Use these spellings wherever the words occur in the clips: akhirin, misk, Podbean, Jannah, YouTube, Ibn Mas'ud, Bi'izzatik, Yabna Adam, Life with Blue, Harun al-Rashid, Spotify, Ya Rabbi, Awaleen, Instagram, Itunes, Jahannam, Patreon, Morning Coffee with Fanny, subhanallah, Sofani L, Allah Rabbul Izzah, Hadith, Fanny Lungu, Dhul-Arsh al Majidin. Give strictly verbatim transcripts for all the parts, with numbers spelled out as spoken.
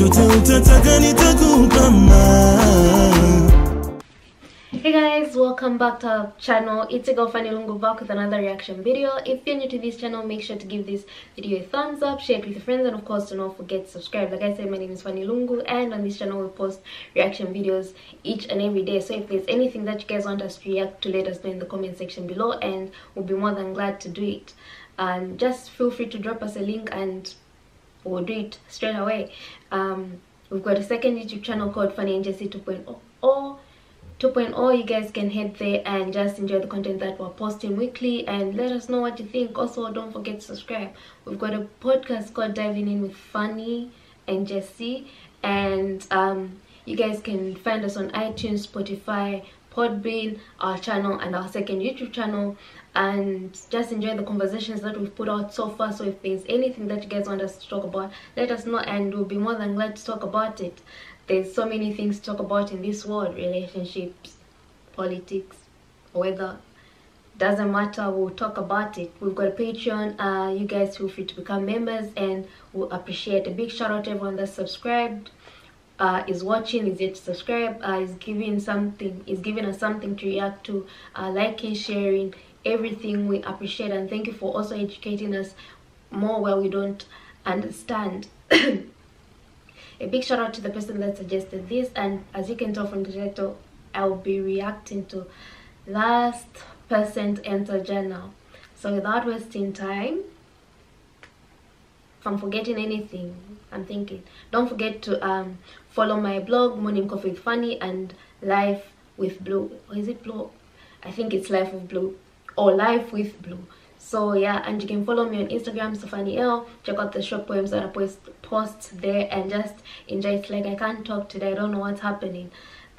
Hey guys, welcome back to our channel. It's your girl Fanny back with another reaction video. If you're new to this channel, make sure to give this video a thumbs up, share it with your friends, and of course do not forget to subscribe. Like I said, my name is Fanny Lungu, and on this channel we post reaction videos each and every day. So if there's anything that you guys want us to react to, let us know in the comment section below and we'll be more than glad to do it. And just feel free to drop us a link and we'll do it straight away. Um, we've got a second YouTube channel called Fanny and Jessy two point oh. two point oh, you guys can head there and just enjoy the content that we're posting weekly and let us know what you think. Also, don't forget to subscribe. We've got a podcast called Diving In with Fanny and Jessy, and um, you guys can find us on iTunes, Spotify, Podbean, our channel, and our second YouTube channel, and just enjoy the conversations that we've put out so far. So if there's anything that you guys want us to talk about, let us know and we'll be more than glad to talk about it. There's so many things to talk about in this world: relationships, politics, weather, doesn't matter, we'll talk about it. We've got a Patreon. Uh you guys feel free to become members and we'll appreciate. A big shout out to everyone that's subscribed, Uh, is watching, is yet to subscribe, uh, is giving something, is giving us something to react to, uh, liking, sharing, everything we appreciate. And thank you for also educating us more where we don't understand. A big shout out to the person that suggested this, and as you can tell from the title, I'll be reacting to Last Person to Enter Jannah. So without wasting time, if I'm forgetting anything, I'm thinking, don't forget to um follow my blog, Morning Coffee with Fanny, and Life with Blue. Or is it Blue? I think it's Life with Blue or Life with Blue. So yeah, and you can follow me on Instagram, Sofani L. Check out the short poems that I post post there and just enjoy it. Like, I can't talk today, I don't know what's happening.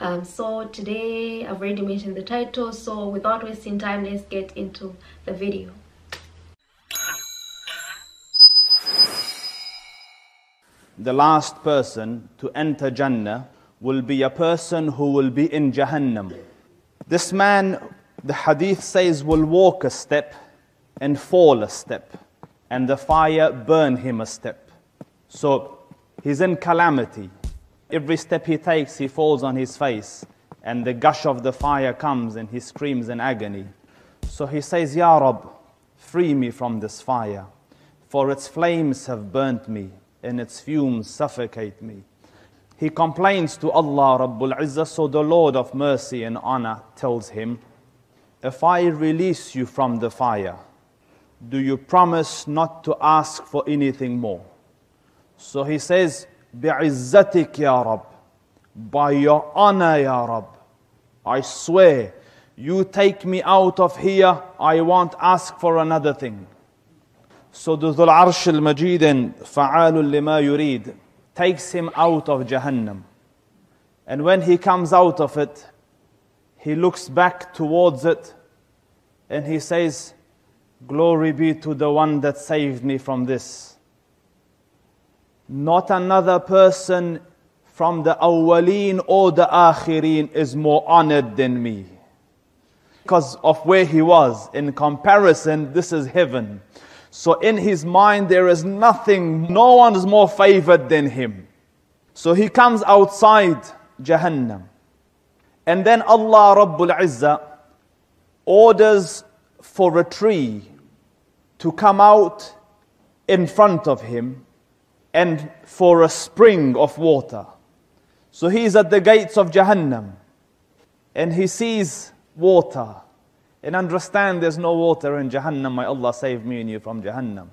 Um so today I've already mentioned the title, so without wasting time, let's get into the video. The last person to enter Jannah will be a person who will be in Jahannam. This man, the Hadith says, will walk a step and fall a step, and the fire burn him a step. So he's in calamity. Every step he takes, he falls on his face, and the gush of the fire comes and he screams in agony. So he says, Ya Rabbi, free me from this fire, for its flames have burnt me and its fumes suffocate me. He complains to Allah Rabbul Izzah, so the Lord of mercy and honor tells him, if I release you from the fire, do you promise not to ask for anything more? So he says, Bi'izzatik Ya Rabb, by your honor Ya Rabb, I swear, you take me out of here, I won't ask for another thing. So the Dhul-Arsh al Majidin, fa'alul lima yurid, takes him out of Jahannam. And when he comes out of it, he looks back towards it and he says, glory be to the one that saved me from this. Not another person from the Awaleen or the akhirin is more honored than me. Because of where he was, in comparison, this is heaven. So in his mind, there is nothing, no one is more favored than him. So he comes outside Jahannam. And then Allah Rabbul Izzah orders for a tree to come out in front of him and for a spring of water. So he's at the gates of Jahannam and he sees water. And understand there's no water in Jahannam. May Allah save me and you from Jahannam.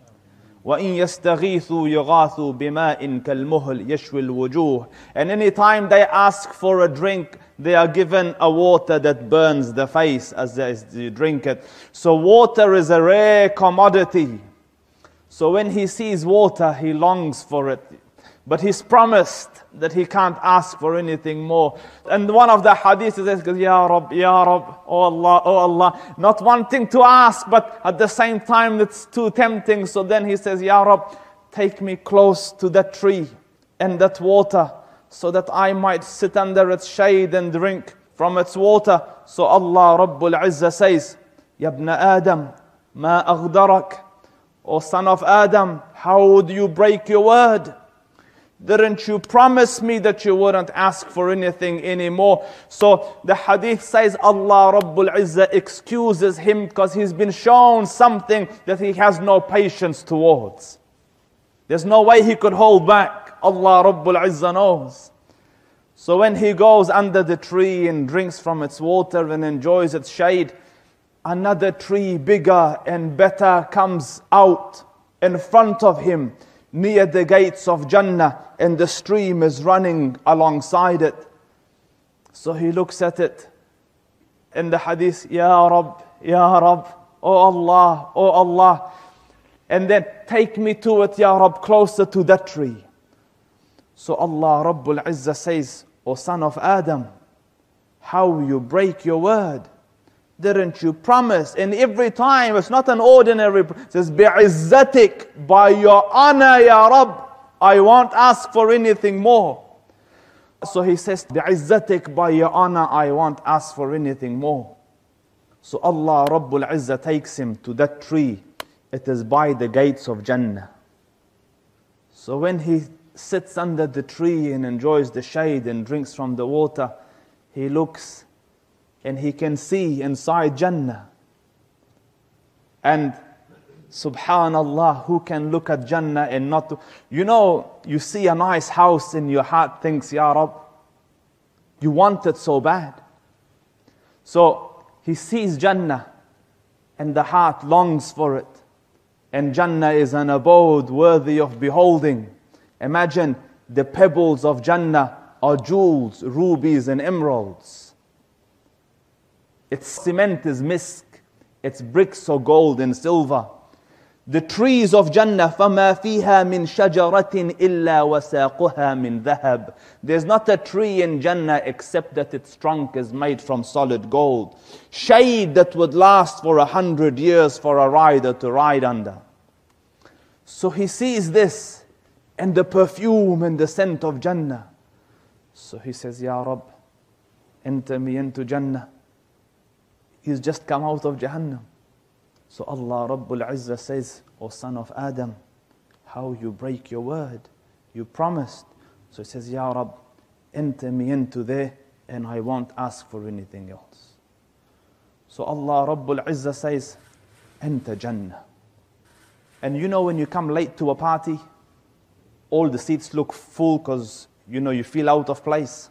وَإِن يَسْتَغِيثُوا يُغَاثُوا بِمَاءٍ كَالْمُهْلِ يَشْوِي الْوُجُوهِ. And any time they ask for a drink, they are given a water that burns the face as they drink it. So water is a rare commodity. So when he sees water, he longs for it. But he's promised that he can't ask for anything more. And one of the hadiths says, Ya Rabb, Ya Rabb, oh Allah, oh Allah. Not wanting to ask, but at the same time it's too tempting. So then he says, Ya Rabb, take me close to that tree and that water, so that I might sit under its shade and drink from its water. So Allah Rabbul Izzah says, Yabna Adam, ma aghdarak. O son of Adam, how would you break your word? Didn't you promise me that you wouldn't ask for anything anymore? So the hadith says Allah Rabbul Izzah excuses him because he's been shown something that he has no patience towards. There's no way he could hold back. Allah Rabbul Izzah knows. So when he goes under the tree and drinks from its water and enjoys its shade, another tree bigger and better comes out in front of him, near the gates of Jannah, and the stream is running alongside it. So he looks at it. In the hadith, Ya Rabb, Ya Rabb, O Allah, O Allah. And then, take me to it, Ya Rabb, closer to that tree. So Allah Rabbul Izzah says, O son of Adam, how you break your word. Didn't you promise? And every time, it's not an ordinary, it says, Bi'izzatik, by your honor, Ya Rabb, I won't ask for anything more. So he says, Bi'izzatik, by your honor, I won't ask for anything more. So Allah Rabbul Izzah takes him to that tree. It is by the gates of Jannah. So when he sits under the tree and enjoys the shade and drinks from the water, he looks and he can see inside Jannah. And subhanallah, who can look at Jannah and not to, you know, you see a nice house and your heart thinks, Ya Rab, you want it so bad. So he sees Jannah and the heart longs for it. And Jannah is an abode worthy of beholding. Imagine the pebbles of Jannah are jewels, rubies and emeralds. Its cement is misk, its bricks are gold and silver. The trees of Jannah, فَمَا فِيهَا مِنْ شَجَرَةٍ إِلَّا وَسَاقُهَا مِنْ ذَهَبٍ. There's not a tree in Jannah except that its trunk is made from solid gold. Shade that would last for a hundred years for a rider to ride under. So he sees this, and the perfume and the scent of Jannah. So he says, Ya Rabb, enter me into Jannah. He's just come out of Jahannam. So Allah Rabbul Izzah says, O son of Adam, how you break your word. You promised. So he says, Ya Rabb, enter me into there and I won't ask for anything else. So Allah Rabbul Izzah says, enter Jannah. And you know when you come late to a party, all the seats look full because you know you feel out of place.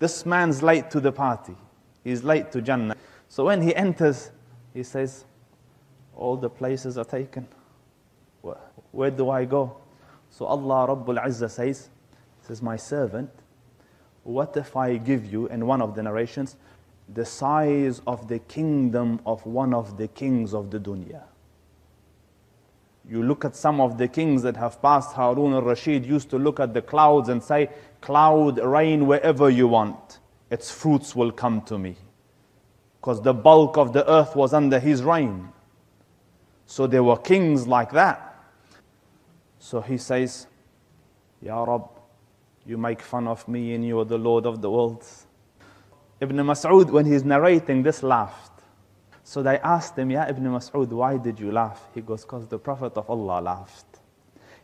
This man's late to the party. He's late to Jannah. So when he enters, he says, all the places are taken. Where, where do I go? So Allah Rabbul Izzah says, says, my servant, what if I give you, in one of the narrations, the size of the kingdom of one of the kings of the dunya? You look at some of the kings that have passed. Harun al-Rashid used to look at the clouds and say, cloud, rain, wherever you want. Its fruits will come to me. Because the bulk of the earth was under his reign. So there were kings like that. So he says, Ya Rab, you make fun of me and you are the Lord of the world. Ibn Mas'ud, when he's narrating this, laughed. So they asked him, Ya Ibn Mas'ud, why did you laugh? He goes, because the Prophet of Allah laughed.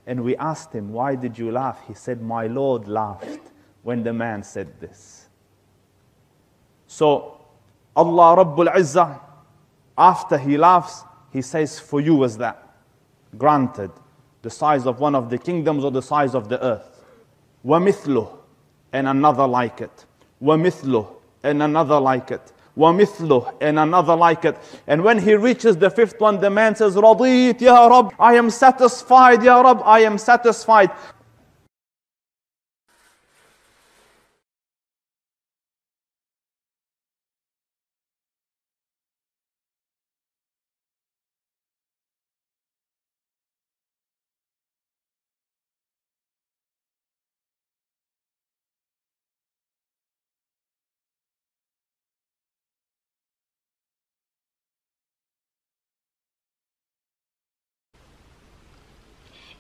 And we asked him, why did you laugh? He said, my Lord laughed when the man said this. So Allah Rabbul Izzah, after he laughs, he says, for you is that granted, the size of one of the kingdoms or the size of the earth. وَمِثْلُهُ, and another like it. وَمِثْلُهُ, and another like it. وَمِثْلُهُ, and another like it. And when he reaches the fifth one, the man says, رَضِيت, Ya Rabb, I am satisfied, Ya Rabb, I am satisfied.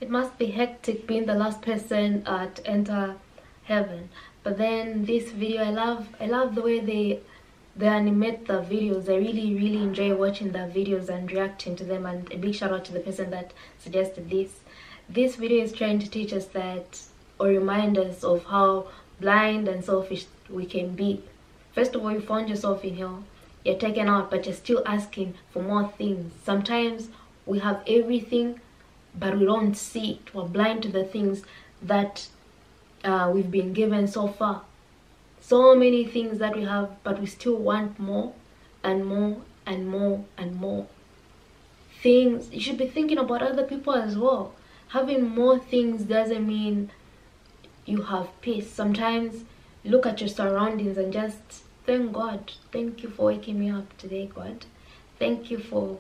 It must be hectic being the last person uh, to enter heaven. But then this video, I love I love the way they they animate the videos. I really really enjoy watching the videos and reacting to them, and a big shout out to the person that suggested this. This video is trying to teach us that or remind us of how blind and selfish we can be. First of all, you found yourself in hell. You're taken out, but you're still asking for more things. Sometimes we have everything, but we don't see it. We're blind to the things that uh, we've been given so far. So many things that we have, but we still want more and more and more and more. Things, you should be thinking about other people as well. Having more things doesn't mean you have peace. Sometimes look at your surroundings and just thank God. Thank you for waking me up today, God. Thank you for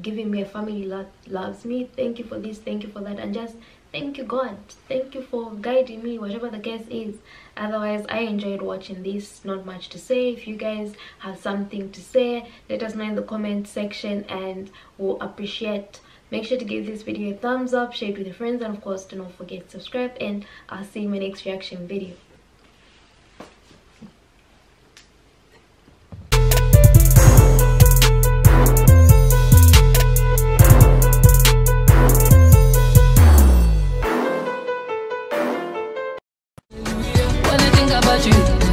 giving me a family that loves me. Thank you for this, thank you for that, and just thank you, God. Thank you for guiding me, whatever the case is. Otherwise, I enjoyed watching this. Not much to say. If you guys have something to say, let us know in the comment section and we'll appreciate. Make sure to give this video a thumbs up, share it with your friends, and of course, do not forget to subscribe, and I'll see you in my next reaction video. About you.